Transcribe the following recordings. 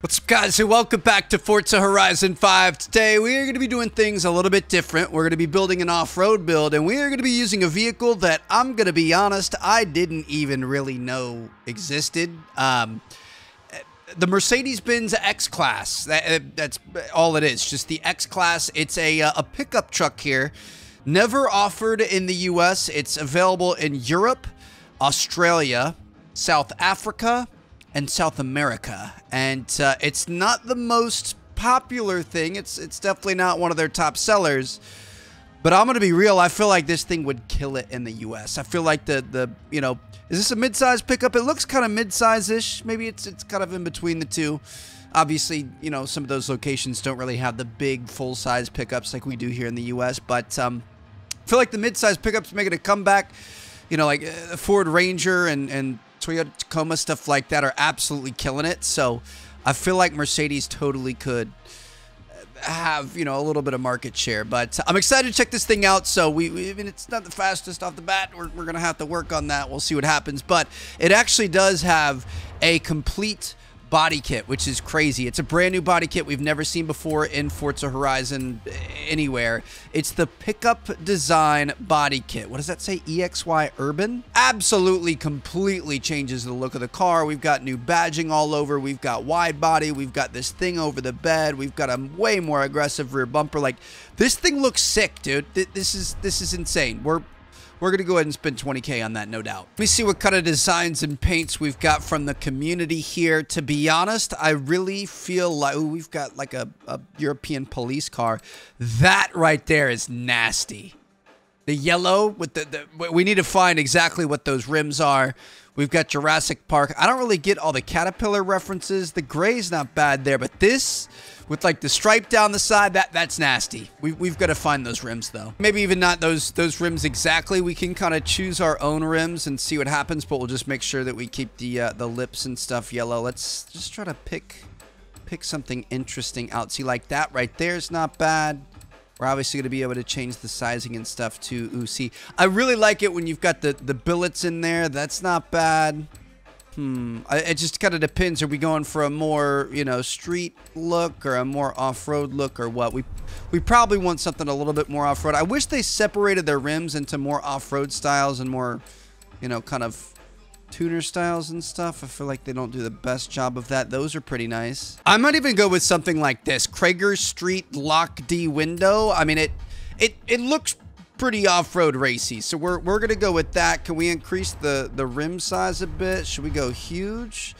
What's up, guys? Hey, welcome back to Forza Horizon 5. Today, we are going to be doing things a little bit different. We're going to be building an off-road build, and we are going to be using a vehicle that, I'm going to be honest, I didn't even really know existed. The Mercedes-Benz X-Class. That's all it is, just the X-Class. It's a pickup truck here. Never offered in the U.S. It's available in Europe, Australia, South Africa, and South America, and it's not the most popular thing. It's definitely not one of their top sellers, but I'm gonna be real, I feel like this thing would kill it in the US. I feel like the you know, is this a mid-size pickup? It looks kind of mid-size-ish. Maybe it's kind of in between the two. Obviously, you know, some of those locations don't really have the big full-size pickups like we do here in the US, but I feel like the mid-size pickups making a comeback. You know, like Ford Ranger and Toyota Tacoma, stuff like that, are absolutely killing it. So I feel like Mercedes totally could have, you know, a little bit of market share, but I'm excited to check this thing out. So I mean, it's not the fastest off the bat. We're going to have to work on that. We'll see what happens, but it actually does have a complete body kit, which is crazy. It's a brand new body kit we've never seen before in Forza Horizon anywhere. It's the pickup design body kit. What does that say? EXY Urban? Absolutely, completely changes the look of the car. We've got new badging all over. We've got wide body. We've got this thing over the bed. We've got a way more aggressive rear bumper. Like, this thing looks sick, dude. This is insane. We're going to go ahead and spend 20K on that, no doubt. Let me see what kind of designs and paints we've got from the community here. To be honest, I really feel like, ooh, we've got like a European police car. That right there is nasty. The yellow with the we need to find exactly what those rims are. We've got Jurassic Park. I don't really get all the Caterpillar references. The gray's not bad there, but this with like the stripe down the side, that's nasty. We've got to find those rims though. Maybe even not those rims exactly. We can kind of choose our own rims and see what happens, but we'll just make sure that we keep the lips and stuff yellow. Let's just try to pick something interesting out. See, like that right there is not bad. We're obviously going to be able to change the sizing and stuff too. Ooh, see, I really like it when you've got the billets in there. That's not bad. It just kind of depends. Are we going for a more, you know, street look or a more off-road look or what? We probably want something a little bit more off-road. I wish they separated their rims into more off-road styles and more, you know, kind of tuner styles and stuff. I feel like they don't do the best job of that. Those are pretty nice. I might even go with something like this. Craiger Street Lock D Window. I mean, it looks pretty off-road racy, so we're gonna go with that. Can we increase the rim size a bit? Should we go huge?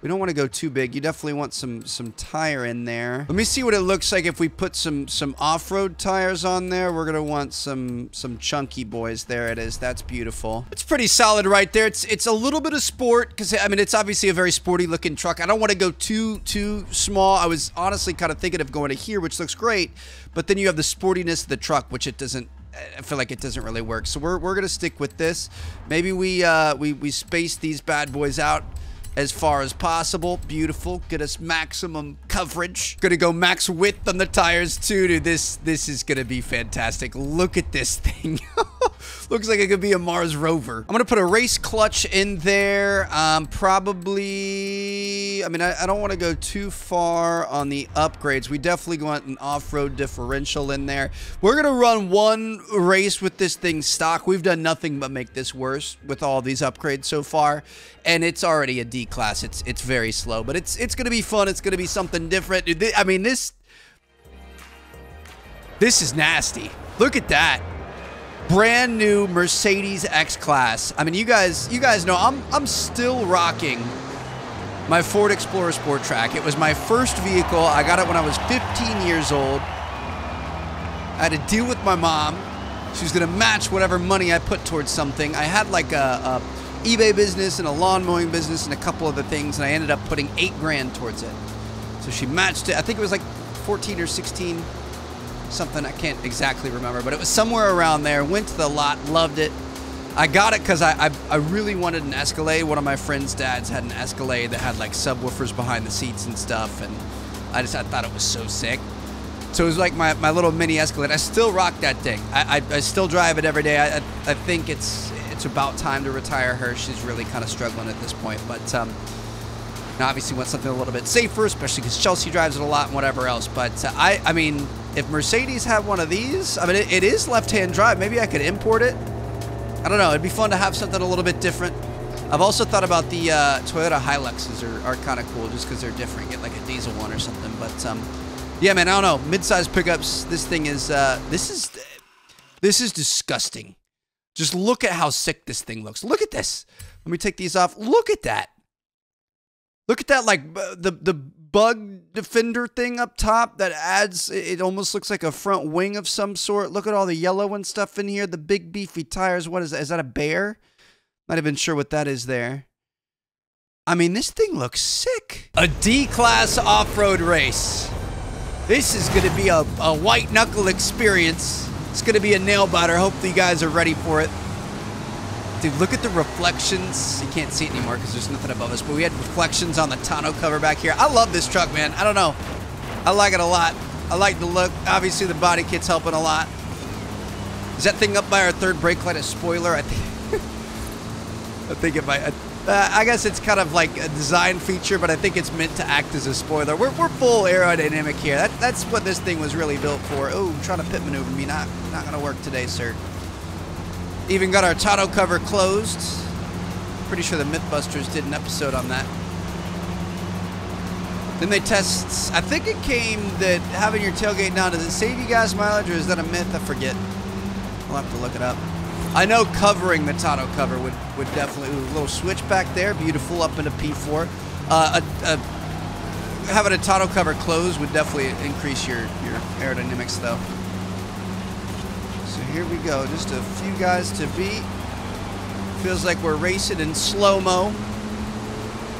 We don't want to go too big. You definitely want some tire in there. Let me see what it looks like if we put some off-road tires on there. We're gonna want some chunky boys. There it is. That's beautiful. It's pretty solid right there. It's a little bit of sport, because I mean, it's obviously a very sporty looking truck. I don't want to go too small. I was honestly kind of thinking of going to here, which looks great, but then you have the sportiness of the truck, which it doesn't, I feel like it doesn't really work. So we're gonna stick with this. Maybe we space these bad boys out as far as possible. Beautiful. Get us maximum coverage. Gonna go max width on the tires too, dude. This is gonna be fantastic. Look at this thing. Looks like it could be a Mars rover. I'm gonna put a race clutch in there. Probably, I mean, I don't want to go too far on the upgrades. We definitely want an off-road differential in there. We're gonna run one race with this thing stock. We've done nothing but make this worse with all these upgrades so far, and it's already a D-Class. It's very slow, but it's gonna be fun. It's gonna be something different. Dude, I mean, this is nasty. Look at that. Brand new Mercedes X-Class. I mean, you guys know I'm still rocking my Ford Explorer Sport track. It was my first vehicle. I got it when I was 15 years old. I had to deal with my mom. She was gonna match whatever money I put towards something. I had like a eBay business and a lawn mowing business and a couple other things, and I ended up putting 8 grand towards it. So she matched it. I think it was like 14 or 16. Something I can't exactly remember, but it was somewhere around there. Went to the lot, loved it. I got it because I really wanted an Escalade. One of my friend's dads had an Escalade that had like subwoofers behind the seats and stuff, and I thought it was so sick. So it was like my little mini Escalade. I still rock that thing. I still drive it every day. I think it's about time to retire her. She's really kind of struggling at this point, but and obviously want something a little bit safer, especially because Chelsea drives it a lot and whatever else. But I mean, if Mercedes had one of these, I mean, it is left-hand drive. Maybe I could import it. I don't know. It'd be fun to have something a little bit different. I've also thought about the Toyota Hiluxes are kind of cool just because they're different. Get like a diesel one or something. But yeah, man, I don't know. Mid-size pickups. This thing is this is disgusting. Just look at how sick this thing looks. Look at this. Let me take these off. Look at that. Look at that, like the bug defender thing up top that adds, it almost looks like a front wing of some sort. Look at all the yellow and stuff in here. The big beefy tires. What is that? Is that a bear? Not even sure what that is there. I mean, this thing looks sick. A D-Class off-road race. This is going to be a white-knuckle experience. It's going to be a nail-biter. Hopefully you guys are ready for it. Dude, look at the reflections. You can't see it anymore because there's nothing above us, but we had reflections on the tonneau cover back here. I love this truck, man. I don't know. I like it a lot. I like the look. Obviously, the body kit's helping a lot. Is that thing up by our third brake light a spoiler? I think it might. I guess it's kind of like a design feature, but I think it's meant to act as a spoiler. We're full aerodynamic here. That's what this thing was really built for. Oh, trying to pit maneuver me. Not going to work today, sir. Even got our tonneau cover closed. Pretty sure the Mythbusters did an episode on that. Then they test, I think it came that having your tailgate down, does it save you guys mileage or is that a myth? I forget. I'll have to look it up. I know covering the tonneau cover would definitely, a little switch back there, beautiful, up into P4. Having a tonneau cover closed would definitely increase your aerodynamics though. Here we go, just a few guys to beat. Feels like we're racing in slow-mo.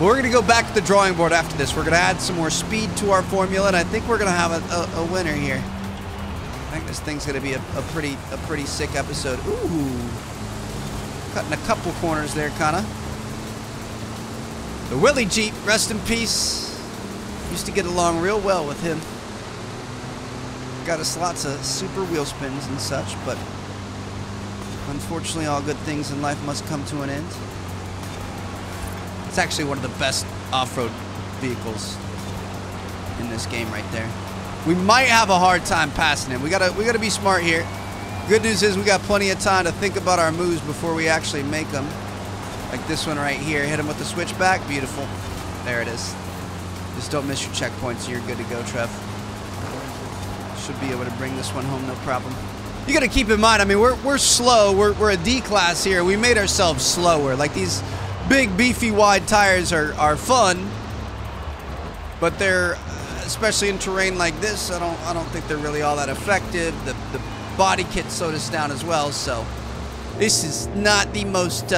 We're gonna go back to the drawing board after this. We're gonna add some more speed to our formula, and I think we're gonna have a winner here. I think this thing's gonna be a pretty sick episode. Ooh, cutting a couple corners there, kinda. The Willy Jeep, rest in peace. Used to get along real well with him. Got us lots of super wheel spins and such, but unfortunately all good things in life must come to an end. It's actually one of the best off-road vehicles in this game right there. We might have a hard time passing it. We gotta be smart here. Good news is we got plenty of time to think about our moves before we actually make them. Like this one right here. Hit him with the switchback. Beautiful. There it is. Just don't miss your checkpoints. You're good to go, Trev. Should be able to bring this one home, no problem. You got to keep in mind, I mean, we're slow. We're a D-Class here. We made ourselves slower. Like, these big, beefy, wide tires are fun, but they're, especially in terrain like this, I don't think they're really all that effective. The body kit slowed us down as well, so this is not the most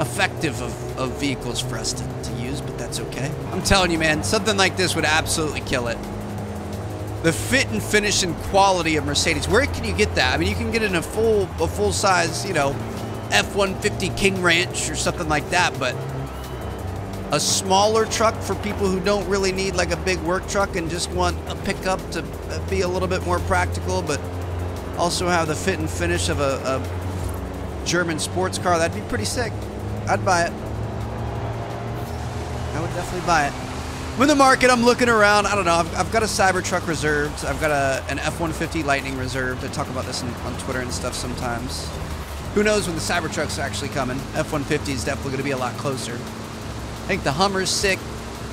effective of vehicles for us to use, but that's okay. I'm telling you, man, something like this would absolutely kill it. The fit and finish and quality of Mercedes. Where can you get that? I mean, you can get it in a full size, you know, F-150 King Ranch or something like that, but a smaller truck for people who don't really need like a big work truck and just want a pickup to be a little bit more practical, but also have the fit and finish of a German sports car. That'd be pretty sick. I'd buy it. I would definitely buy it. I'm in the market, I'm looking around, I don't know, I've got a Cybertruck reserved, I've got an F-150 Lightning reserved. I talk about this on Twitter and stuff sometimes. Who knows when the Cybertruck's actually coming. F-150 is definitely going to be a lot closer. I think the Hummer's sick.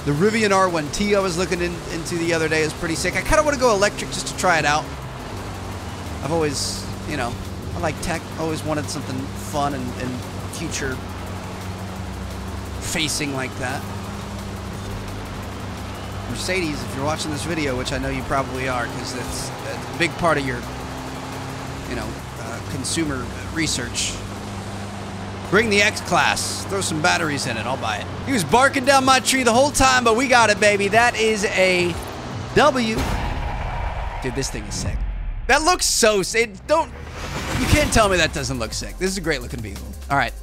The Rivian R1T I was looking into the other day is pretty sick. I kind of want to go electric just to try it out. I've always, you know, I like tech, always wanted something fun and future facing like that. Mercedes, if you're watching this video, which I know you probably are, because that's a big part of your, you know, consumer research. Bring the X-Class. Throw some batteries in it. I'll buy it. He was barking down my tree the whole time, but we got it, baby. That is a W. Dude, this thing is sick. That looks so sick. Don't, you can't tell me that doesn't look sick. This is a great looking vehicle. All right,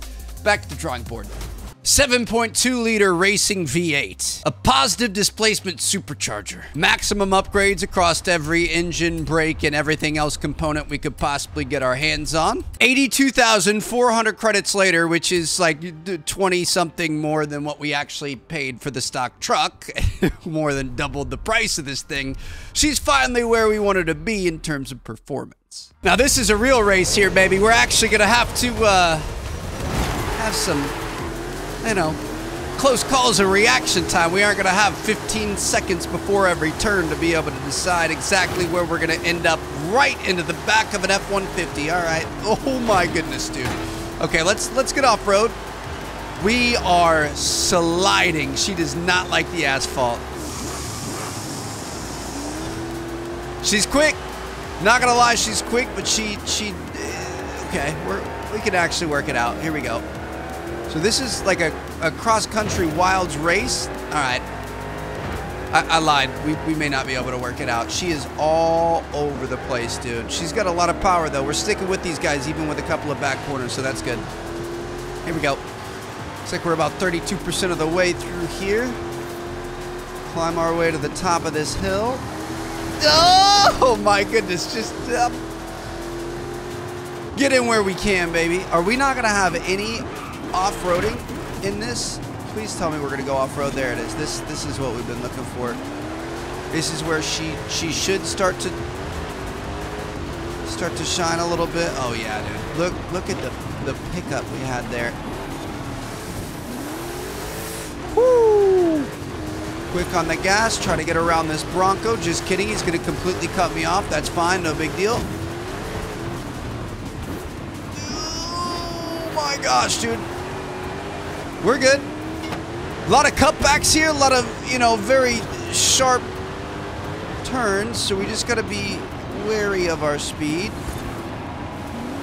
back to the drawing board. 7.2-liter racing V8, a positive displacement supercharger, maximum upgrades across every engine, brake, and everything else component we could possibly get our hands on. 82,400 credits later, which is like 20-something more than what we actually paid for the stock truck, more than doubled the price of this thing. She's finally where we wanted to be in terms of performance. Now, this is a real race here, baby. We're actually going to have to have some, you know, close calls and reaction time. We aren't going to have 15 seconds before every turn to be able to decide exactly where we're going to end up, right into the back of an F-150. All right. Oh, my goodness, dude. Okay, let's get off-road. We are sliding. She does not like the asphalt. She's quick. Not going to lie, she's quick, but she okay, we can actually work it out. Here we go. So this is like a cross-country wilds race. All right. I lied. We may not be able to work it out. She is all over the place, dude. She's got a lot of power, though. We're sticking with these guys, even with a couple of back corners, so that's good. Here we go. Looks like we're about 32% of the way through here. Climb our way to the top of this hill. Oh, my goodness. Just get in where we can, baby. Are we not going to have any off-roading in this? Please tell me we're going to go off-road. There it is. This is what we've been looking for. This is where she should start to shine a little bit. Oh, yeah, dude. Look at the pickup we had there. Woo! Quick on the gas. Try to get around this Bronco. Just kidding. He's going to completely cut me off. That's fine. No big deal. Oh, my gosh, dude. We're good. A lot of cutbacks here, a lot of, you know, very sharp turns, so we just got to be wary of our speed. I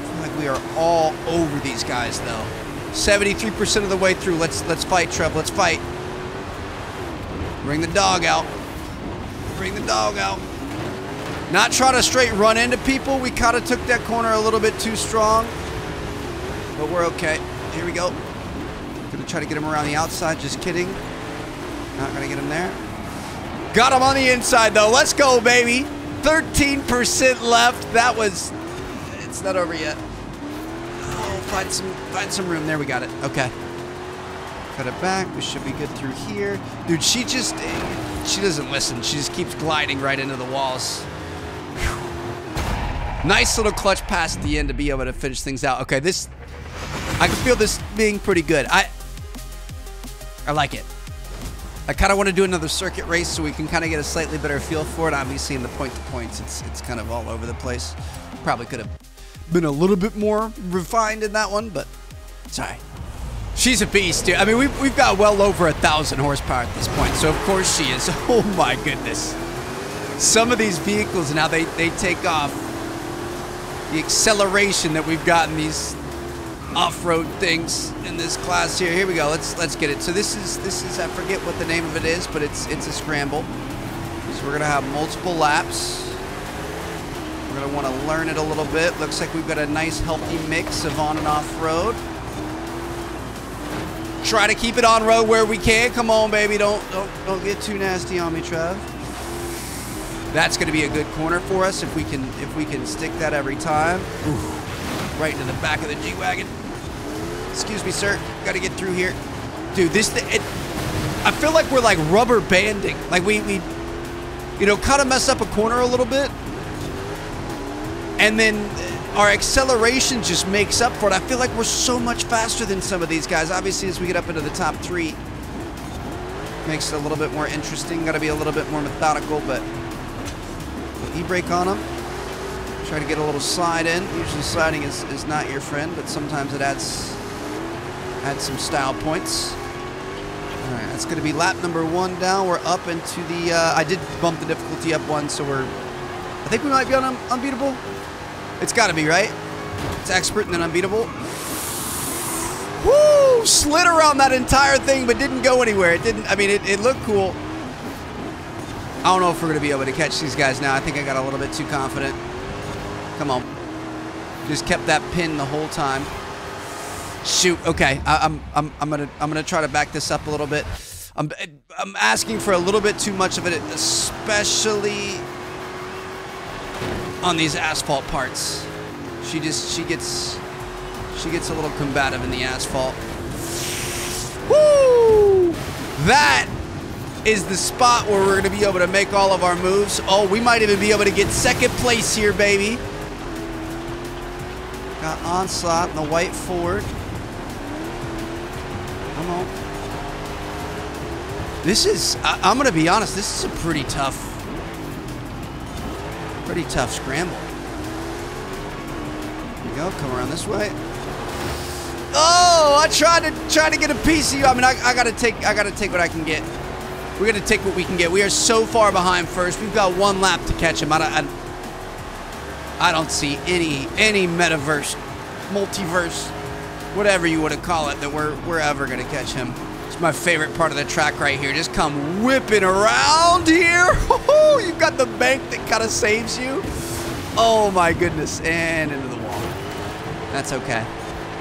feel like we are all over these guys, though. 73% of the way through. Let's fight, Trev. Let's fight. Bring the dog out. Bring the dog out. Not try to straight run into people. We kind of took that corner a little bit too strong, but we're okay. Here we go. Gonna try to get him around the outside. Just kidding. Not gonna get him there. Got him on the inside, though. Let's go, baby. 13% left. That was... It's not over yet. Oh, find some room. There, we got it. Okay. Cut it back. We should be good through here. Dude, she doesn't listen. She just keeps gliding right into the walls. Whew. Nice little clutch pass at the end to be able to finish things out. Okay, this... I can feel this being pretty good. I like it. I kind of want to do another circuit race so we can kind of get a slightly better feel for it. Obviously, in the point-to-points, it's kind of all over the place. Probably could have been a little bit more refined in that one, but it's all right. She's a beast, dude. I mean, we've got well over 1,000 horsepower at this point, so of course she is. Oh, my goodness. Some of these vehicles now, they take off. The acceleration that we've gotten these off-road things in this class here. Here we go. Let's get it. So this is I forget what the name of it is, but it's a scramble. So we're gonna have multiple laps. We're gonna want to learn it a little bit. Looks like we've got a nice healthy mix of on and off-road. Try to keep it on road where we can. Come on, baby. Don't get too nasty on me, Trev. That's gonna be a good corner for us if we can stick that every time. Ooh, right into the back of the G-Wagon. Excuse me, sir. Got to get through here. Dude, this thing, I feel like we're like rubber banding. Like we you know, kind of mess up a corner a little bit, and then our acceleration just makes up for it. I feel like we're so much faster than some of these guys. Obviously, as we get up into the top three, makes it a little bit more interesting. Got to be a little bit more methodical, but e-brake on them. Try to get a little slide in. Usually sliding is not your friend, but sometimes it adds some style points. All right, that's going to be lap number one down. We're up into the... I did bump the difficulty up one, so we're... I think we might be on unbeatable. It's got to be, right? It's expert and then unbeatable. Woo! Slid around that entire thing, but didn't go anywhere. It didn't... I mean, it looked cool. I don't know if we're going to be able to catch these guys now. I think I got a little bit too confident. Come on. Just kept that pin the whole time. Shoot. Okay. I'm gonna try to back this up a little bit. I'm asking for a little bit too much of it, especially on these asphalt parts. She gets a little combative in the asphalt. Woo! That is the spot where we're gonna be able to make all of our moves. Oh, we might even be able to get second place here, baby. Got Onslaught and the white Ford. Come on. This is, I'm going to be honest, this is a pretty tough scramble. There you go, come around this way. Oh, I tried to get a piece of you. I mean, I got to take what I can get. We're going to take what we can get. We are so far behind first. We've got one lap to catch him. I don't see any metaverse, multiverse, whatever you want to call it, that we're ever going to catch him. It's my favorite part of the track right here. Just come whipping around here. Oh, you've got the bank that kind of saves you. Oh my goodness, and into the wall. That's okay.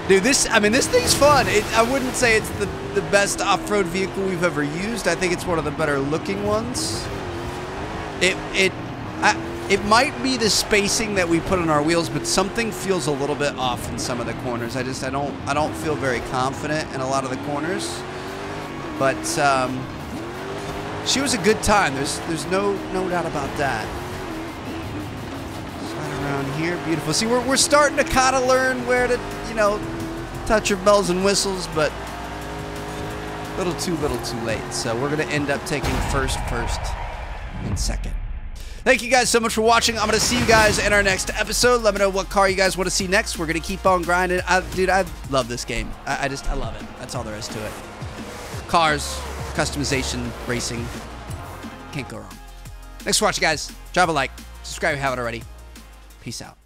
Dude, this thing's fun. I wouldn't say it's the best off-road vehicle we've ever used. I think it's one of the better looking ones. It might be the spacing that we put on our wheels, but something feels a little bit off in some of the corners. I don't feel very confident in a lot of the corners. But she was a good time. There's no doubt about that. Slide around here, beautiful. See, we're starting to kind of learn where to, touch your bells and whistles, but a little too late. So we're gonna end up taking first, and second. Thank you guys so much for watching. I'm gonna see you guys in our next episode. Let me know what car you guys want to see next. We're gonna keep on grinding. Dude, I love this game. I love it. That's all there is to it. Cars, customization, racing, can't go wrong. Thanks for watching, guys. Drop a like, subscribe if you haven't already. Peace out.